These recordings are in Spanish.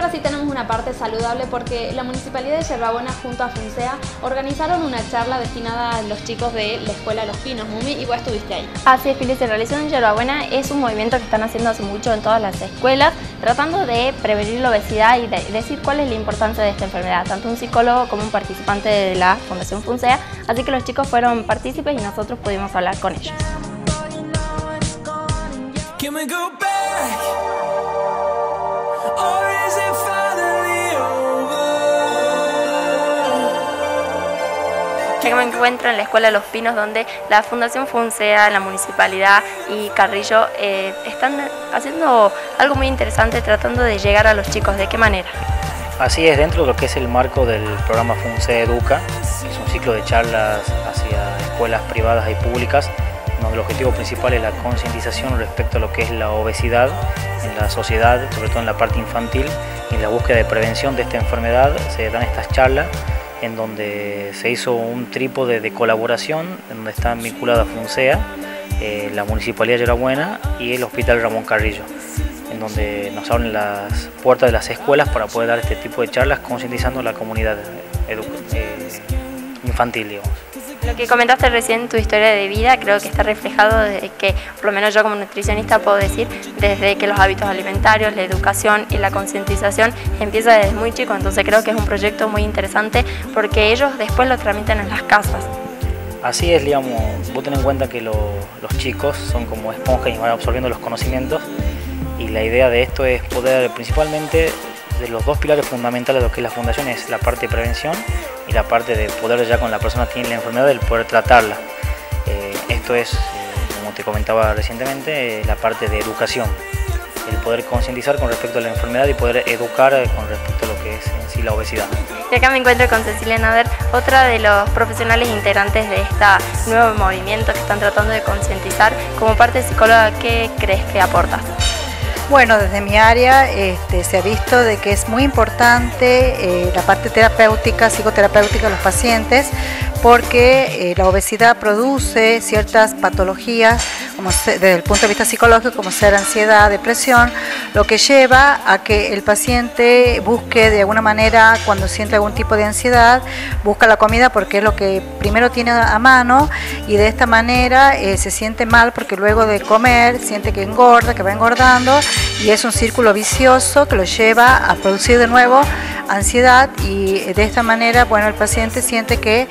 ahora sí tenemos una parte saludable porque la Municipalidad de Yerba Buena junto a Funcea organizaron una charla destinada a los chicos de la Escuela Los Pinos. Mumi, y vos estuviste ahí. Así es, Pili, se realizó en Yerba Buena. Es un movimiento que están haciendo hace mucho en todas las escuelas, tratando de prevenir la obesidad y de decir cuál es la importancia de esta enfermedad, tanto un psicólogo como un participante de la Fundación Funcea. Así que los chicos fueron partícipes y nosotros pudimos hablar con ellos. Yo me encuentro en la Escuela Los Pinos, donde la Fundación Funcea, la Municipalidad y Carrillo están haciendo algo muy interesante, tratando de llegar a los chicos. ¿De qué manera? Así es, dentro de lo que es el marco del programa Funcea Educa, es un ciclo de charlas hacia escuelas privadas y públicas, donde el objetivo principal es la concientización respecto a lo que es la obesidad en la sociedad, sobre todo en la parte infantil, y en la búsqueda de prevención de esta enfermedad se dan estas charlas, en donde se hizo un trípode de colaboración, en donde están vinculadas Funcea, la Municipalidad de Yerba Buena y el Hospital Ramón Carrillo, en donde nos abren las puertas de las escuelas para poder dar este tipo de charlas, concientizando a la comunidad infantil, digamos. Lo que comentaste recién en tu historia de vida creo que está reflejado desde que, por lo menos yo como nutricionista puedo decir, desde que los hábitos alimentarios, la educación y la concientización empieza desde muy chico, entonces creo que es un proyecto muy interesante porque ellos después lo tramitan en las casas. Así es, digamos, vos tenés en cuenta que los chicos son como esponjas y van absorbiendo los conocimientos, y la idea de esto es poder principalmente de los dos pilares fundamentales de lo que es la fundación, es la parte de prevención y la parte de poder, ya con la persona que tiene la enfermedad, el poder tratarla. Esto es, como te comentaba recientemente, la parte de educación, el poder concientizar con respecto a la enfermedad y poder educar con respecto a lo que es en sí la obesidad. Y acá me encuentro con Cecilia Nader, otra de los profesionales integrantes de este nuevo movimiento que están tratando de concientizar. Como parte psicóloga, ¿qué crees que aportas? Bueno, desde mi área se ha visto de que es muy importante la parte terapéutica, psicoterapéutica de los pacientes, porque la obesidad produce ciertas patologías, como desde el punto de vista psicológico, como ser ansiedad, depresión, lo que lleva a que el paciente busque de alguna manera, cuando siente algún tipo de ansiedad, busca la comida porque es lo que primero tiene a mano, y de esta manera se siente mal porque luego de comer siente que engorda, que va engordando, y es un círculo vicioso que lo lleva a producir de nuevo ansiedad, y de esta manera, bueno, el paciente siente que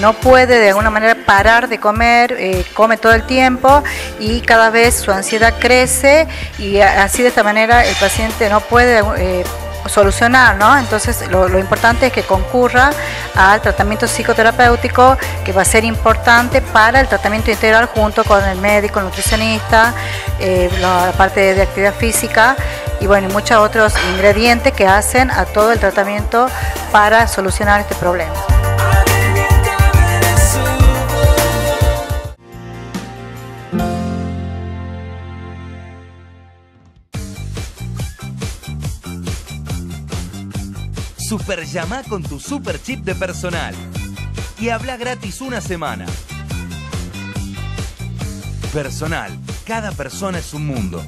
no puede de alguna manera parar de comer, come todo el tiempo y cada vez su ansiedad crece, y así de esta manera el paciente no puede solucionar, ¿no? Entonces lo importante es que concurra al tratamiento psicoterapéutico, que va a ser importante para el tratamiento integral junto con el médico, el nutricionista, la parte de actividad física y bueno, muchos otros ingredientes que hacen a todo el tratamiento para solucionar este problema. Super llama con tu super chip de personal y habla gratis una semana. Personal, cada persona es un mundo.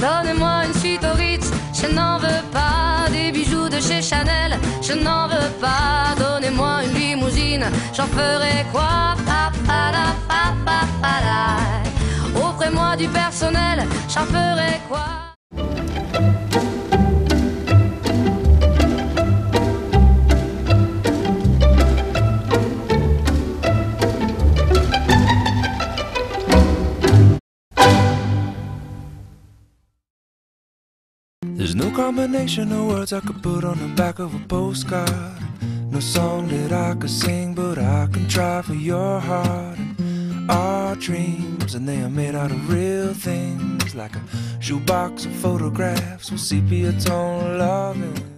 Donnez-moi une suite au Ritz, je n'en veux pas des bijoux de chez Chanel, je n'en veux pas. Donnez-moi une limousine, j'en ferai quoi? Pa, pa, la, pa, pa, pa, la. Offrez-moi du personnel, j'en ferai quoi? There's no combination of words I could put on the back of a postcard, no song that I could sing, but I can try for your heart. And our dreams, and they are made out of real things, like a shoebox of photographs with sepia tone loving.